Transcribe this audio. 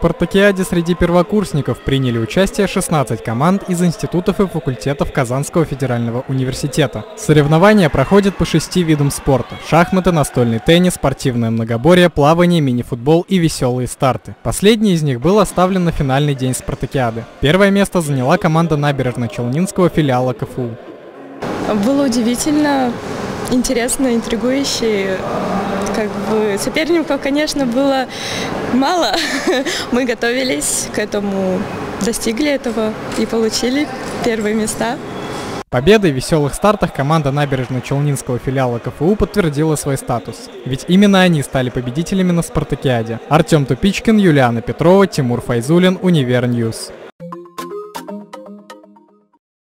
спартакиаде среди первокурсников приняли участие 16 команд из институтов и факультетов Казанского федерального университета. Соревнования проходят по 6 видам спорта – шахматы, настольный теннис, спортивное многоборье, плавание, мини-футбол и веселые старты. Последний из них был оставлен на финальный день спартакиады. Первое место заняла команда Набережно-Челнинского филиала КФУ. Было удивительно, интересно, интригующе. Соперников, конечно, было мало. Мы готовились к этому, достигли этого и получили первые места. Победой в веселых стартах команда Набережно-Челнинского филиала КФУ подтвердила свой статус. Ведь именно они стали победителями на спартакиаде. Артем Тупичкин, Юлиана Петрова, Тимур Файзулин, Univernyuz.